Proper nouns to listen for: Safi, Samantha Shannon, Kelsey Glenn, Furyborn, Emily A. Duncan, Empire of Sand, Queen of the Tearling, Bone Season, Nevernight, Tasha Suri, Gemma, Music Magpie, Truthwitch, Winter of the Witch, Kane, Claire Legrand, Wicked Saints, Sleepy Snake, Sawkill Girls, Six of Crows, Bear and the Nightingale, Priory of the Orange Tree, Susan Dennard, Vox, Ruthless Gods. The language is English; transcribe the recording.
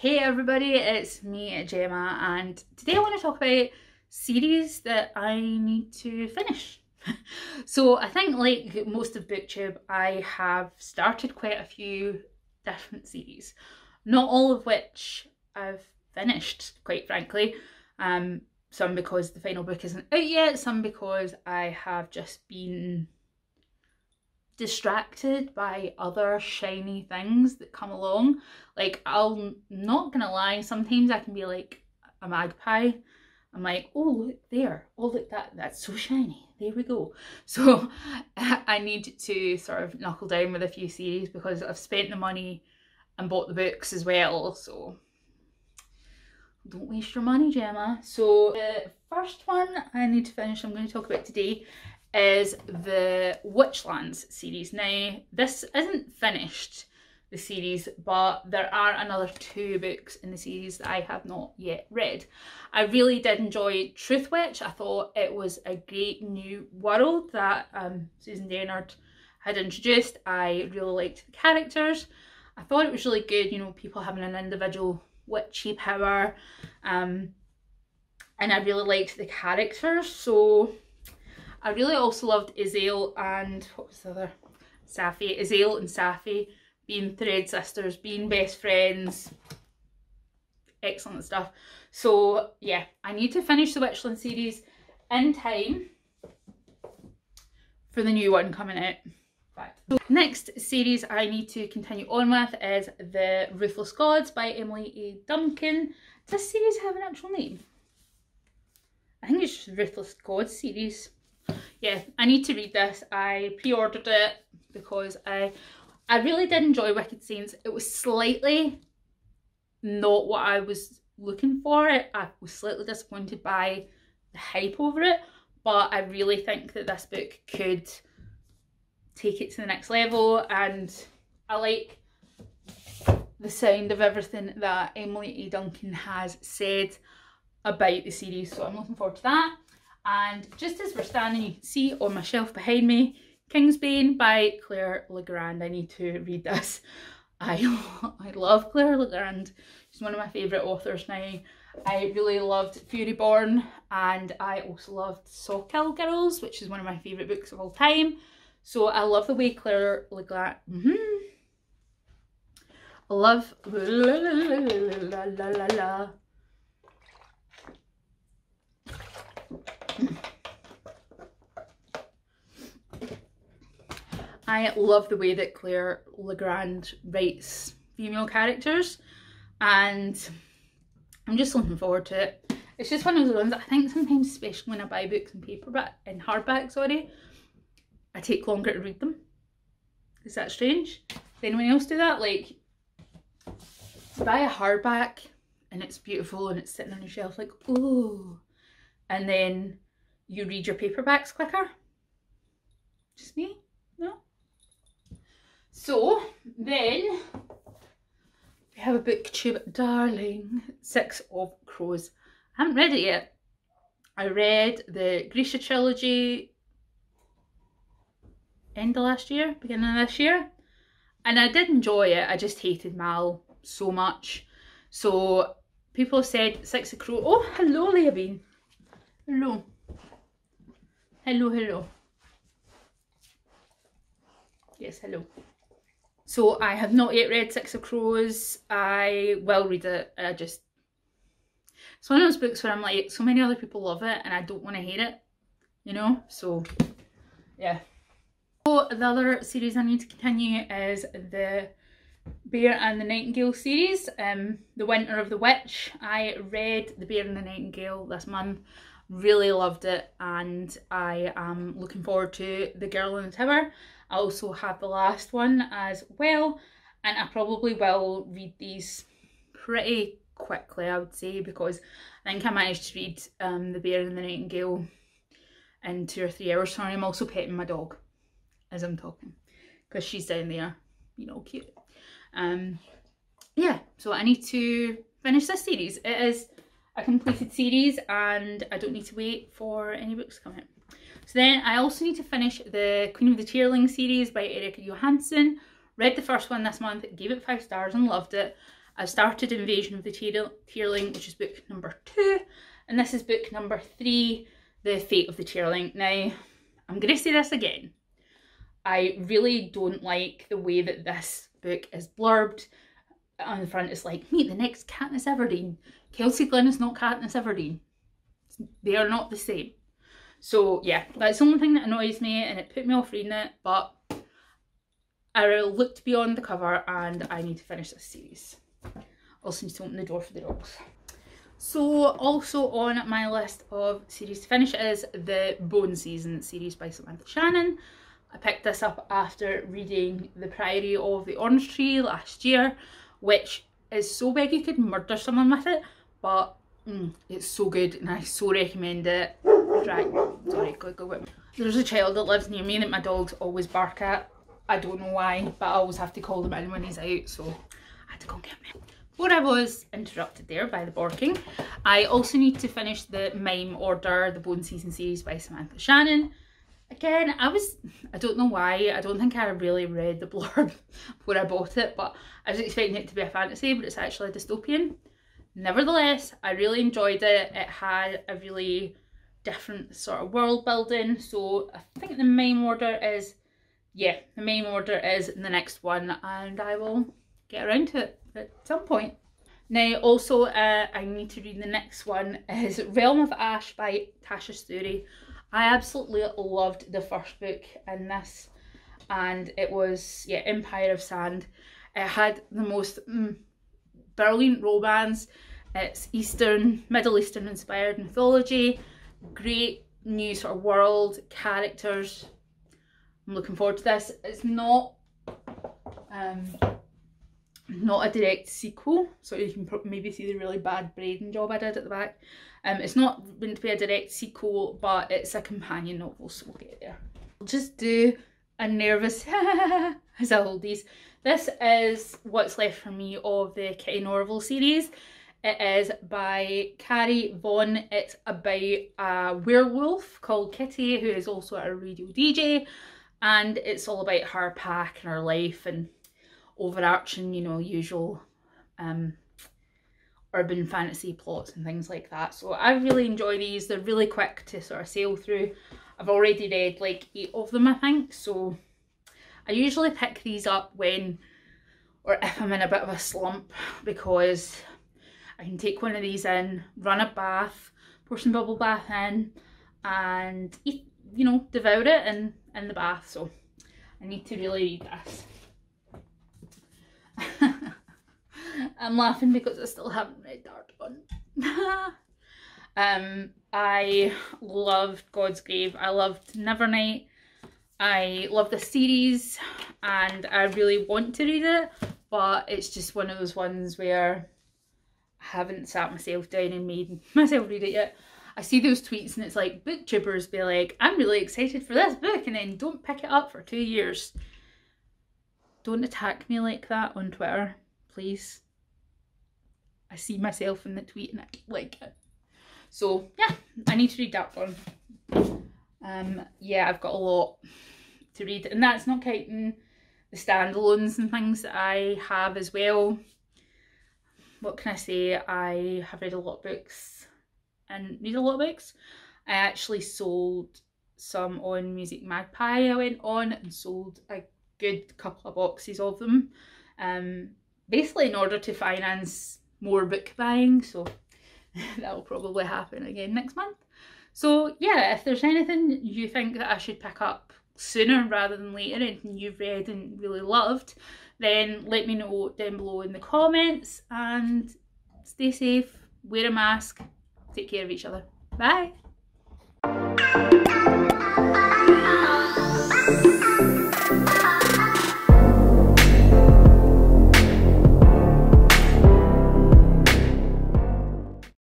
Hey everybody, it's me, Gemma, and today I want to talk about series that I need to finish. So I think like most of BookTube, I have started quite a few different series, not all of which I've finished, quite frankly. Some because the final book isn't out yet, some because I have just been distracted by other shiny things that come along. Like, I'm not gonna lie, sometimes I can be like a magpie. I'm like, oh look there, oh look that's so shiny, there we go. So I need to sort of knuckle down with a few series because I've spent the money and bought the books as well, so don't waste your money, Gemma. So the first one I need to finish, I'm going to talk about today, is the Witchlands series. Now, this isn't finished, the series, but there are another two books in the series that I have not yet read. I really did enjoy Truthwitch. I thought it was a great new world that Susan Dennard had introduced. I really liked the characters. I thought it was really good, you know, people having an individual witchy power, and I really liked the characters. So I really also loved Iseult and, what was the other? Safi. Iseult and Safi being thread sisters, being best friends. Excellent stuff. So yeah, I need to finish the Witchlands series in time for the new one coming out. Right. So next series I need to continue on with is the Ruthless Gods by Emily A. Duncan. Does this series have an actual name? I think it's just Ruthless Gods series. Yeah, I need to read this. I pre-ordered it because I really did enjoy Wicked Saints. It was slightly not what I was looking for. I was slightly disappointed by the hype over it, but I really think that this book could take it to the next level, and I like the sound of everything that Emily A. Duncan has said about the series, so I'm looking forward to that. And just as we're standing, you can see on my shelf behind me, Kingsbane by Claire Legrand. I need to read this. I love Claire Legrand. She's one of my favourite authors now. I really loved Furyborn, and I also loved Sawkill Girls, which is one of my favourite books of all time. So I love the way Claire Legrand... I love... I love the way that Claire Legrand writes female characters, and I'm just looking forward to it. It's just one of those ones that I think sometimes, especially when I buy books in paperback, in hardback, sorry, I take longer to read them. Is that strange? Does anyone else do that? Like, buy a hardback and it's beautiful and it's sitting on your shelf like, ooh, and then you read your paperbacks quicker. Just me? No? So then we have a BookTube darling, Six of Crows. I haven't read it yet. I read the Grisha trilogy end of last year, beginning of this year, and I did enjoy it. I just hated Mal so much. So people said Six of Crows. Oh, hello Leah Bean. Hello. Hello, hello. Yes, hello. So I have not yet read Six of Crows. I will read it. I just, it's one of those books where I'm like, so many other people love it and I don't want to hate it, you know? So yeah. So the other series I need to continue is the Bear and the Nightingale series, the Winter of the Witch. I read the Bear and the Nightingale this month, really loved it, and I am looking forward to the Girl in the Tower. I also have the last one as well, and I probably will read these pretty quickly, I would say, because I think I managed to read The Bear and the Nightingale in 2 or 3 hours. Sorry, I'm also petting my dog as I'm talking because she's down there, you know, cute. Yeah, so I need to finish this series. It is a completed series and I don't need to wait for any books to come out. So then I also need to finish the Queen of the Tearling series by Erika Johansen. Read the first one this month, gave it 5 stars and loved it. I've started Invasion of the Tearling, which is book number 2, and this is book number 3, The Fate of the Tearling. Now, I'm going to say this again. I really don't like the way that this book is blurbed. On the front it's like, meet the next Katniss Everdeen. Kelsey Glenn is not Katniss Everdeen. They are not the same. So yeah, that's the only thing that annoys me, and it put me off reading it, but I looked beyond the cover and I need to finish this series. Also need to open the door for the dogs. So also on my list of series to finish is the Bone Season series by Samantha Shannon. I picked this up after reading The Priory of the Orange Tree last year, which is so big you could murder someone with it, but it's so good and I so recommend it. Right, sorry, go. There's a child that lives near me that my dogs always bark at. I don't know why, but I always have to call him in when he's out, so I had to go and get him. Before I was interrupted there by the barking, I also need to finish the Mime Order, the Bone Season series by Samantha Shannon. Again, I don't know why, I don't think I really read the blurb before I bought it, but I was expecting it to be a fantasy, but it's actually a dystopian. Nevertheless, I really enjoyed it. It had a really different sort of world building, so I think the Mime Order is, yeah, the Mime Order is the next one, and I will get around to it at some point. Now, also, I need to read the next one, is Realm of Ash by Tasha Suri. I absolutely loved the first book in this, and it was, yeah, Empire of Sand. It had the most brilliant romance. It's Eastern, Middle Eastern inspired mythology, great new sort of world, characters. I'm looking forward to this. It's not a direct sequel, so you can maybe see the really bad braiding job I did at the back. It's not going to be a direct sequel, but it's a companion novel, so we'll get there. I'll just do a nervous as I hold these. This is what's left for me of the Kitty Norville series. It is by Carrie Vaughan. It's about a werewolf called Kitty, who is also a radio DJ, and it's all about her pack and her life and overarching, you know, usual urban fantasy plots and things like that. So I really enjoy these. They're really quick to sort of sail through. I've already read like 8 of them, I think. So I usually pick these up when or if I'm in a bit of a slump, because I can take one of these in, run a bath, pour some bubble bath in, and eat, you know, devour it in the bath. So I need to really read this. I'm laughing because I still haven't read that one. I loved God's Grave. I loved Nevernight. I love the series and I really want to read it, but it's just one of those ones where I haven't sat myself down and made myself read it yet. I see those tweets and it's like booktubers be like, I'm really excited for this book, and then don't pick it up for 2 years. Don't attack me like that on Twitter, please. I see myself in the tweet and I like it. So yeah, I need to read that one. Yeah, I've got a lot to read, and that's not counting the standalones and things that I have as well. What can I say? I have read a lot of books and read a lot of books. I actually sold some on Music Magpie. I went on and sold a good couple of boxes of them, basically in order to finance more book buying, so that will probably happen again next month. So yeah, if there's anything you think that I should pick up sooner rather than later and you've read and really loved, then let me know down below in the comments, and stay safe, wear a mask, take care of each other. Bye!